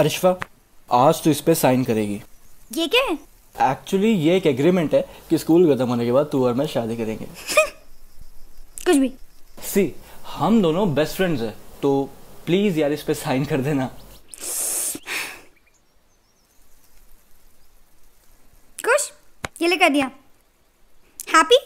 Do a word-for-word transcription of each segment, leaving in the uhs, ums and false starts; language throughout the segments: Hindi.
अरिश्वा, आज तो इस पे साइन करेगी। ये क्या है? एक्चुअली ये एक एग्रीमेंट है कि स्कूल खत्म होने के बाद तू और मैं शादी करेंगे। कुछ भी। सी, हम दोनों बेस्ट फ्रेंड्स हैं, तो प्लीज यार इस पे साइन कर देना। कुछ ये ले कर दिया। हैप्पी?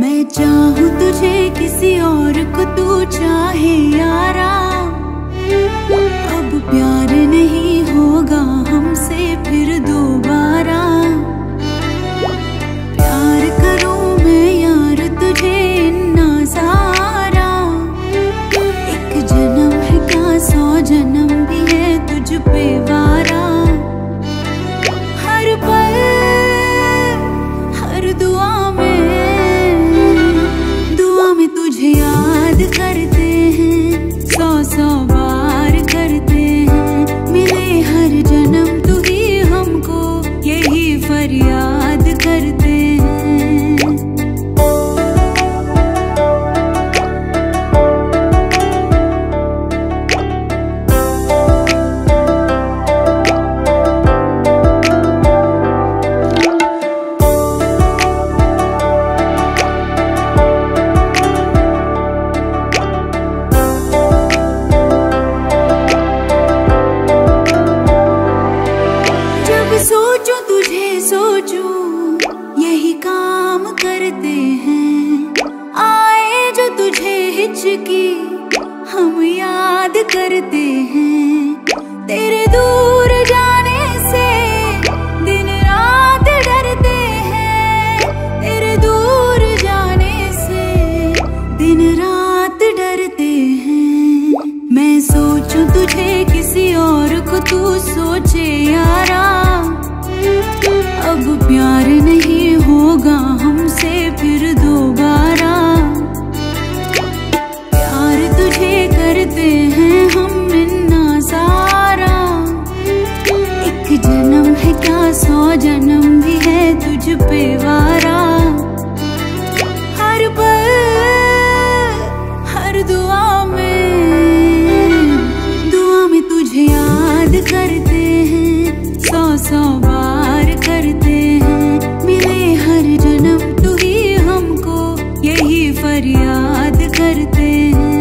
मैं चाहूँ तुझे किसी और को तू चाहे यारा, अब प्यार नहीं होगा हमसे फिर दोबारा। प्यार करूँ मैं यार तुझे इतना सारा, एक जन्म है क्या सौ जन्म भी है तुझ पे वारा। हर पल हर दुआ याद करते हैं, सौ सौ बार करते हैं। मिले हर जन्म तू ही हमको, यही फरियाद करते हैं। की हम याद करते हैं तेरे दूर जाने से, दिन रात डरते हैं तेरे दूर जाने से, दिन रात डरते हैं। मैं सोचूं तुझे किसी और को तू सोचे यारा, अब प्यार नहीं होगा हमसे फिर दोबारा। सौ जन्म भी है तुझ पे वारा, हर पल हर दुआ में, दुआ में तुझे याद करते हैं, सौ सौ बार करते हैं। मिले हर जन्म तू ही हमको, यही फरियाद करते हैं।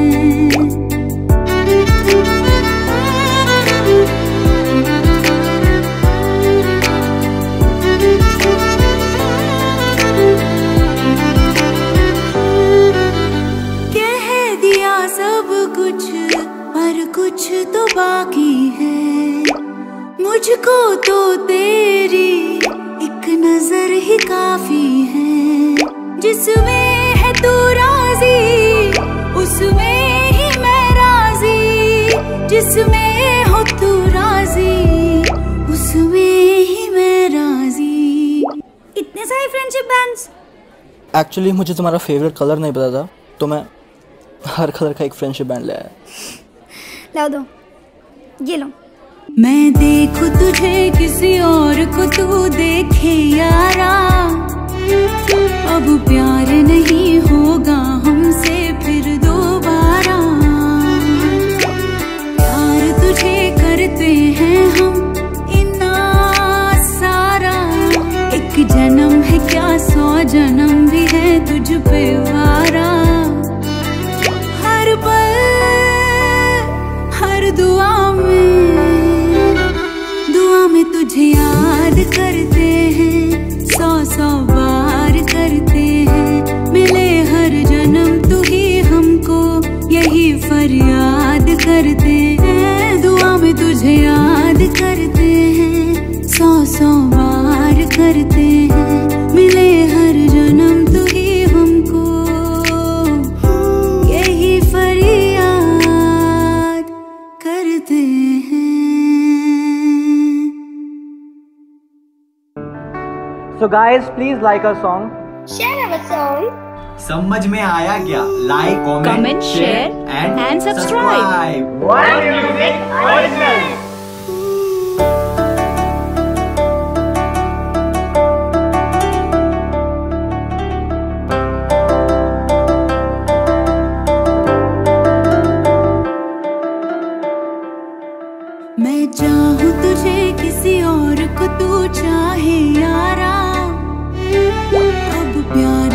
कुछ तो बाकी है, मुझको तो तेरी एक नजर ही काफी है। जिसमें है तू राजी उसमें ही मैं राजी, जिसमें हो तू राजी उसमें ही मैं राजी। इतने सारे फ्रेंडशिप बैंड्स। एक्चुअली मुझे तुम्हारा फेवरेट कलर नहीं पता था, तो मैं हर कलर का एक फ्रेंडशिप बैंड ले आया। ला दो, ये लो। मैं देखूं तुझे किसी और को तू देखे यारा, अब प्यार नहीं होगा हमसे फिर दोबारा। प्यार तुझे करते हैं हम इतना सारा, एक जन्म है क्या सौ जन्म भी है तुझ पे वारा। हर पल दुआ में, दुआ में तुझे याद करते हैं, सौ सौ बार करते हैं। मिले हर जन्म So guys, please like our song, share our song. समझ में आया क्या? Like, comment, share and, and subscribe. One Music Originals. मैं चाहूँ तुझे किसी और को तू चाहे यारा, अब प्यारे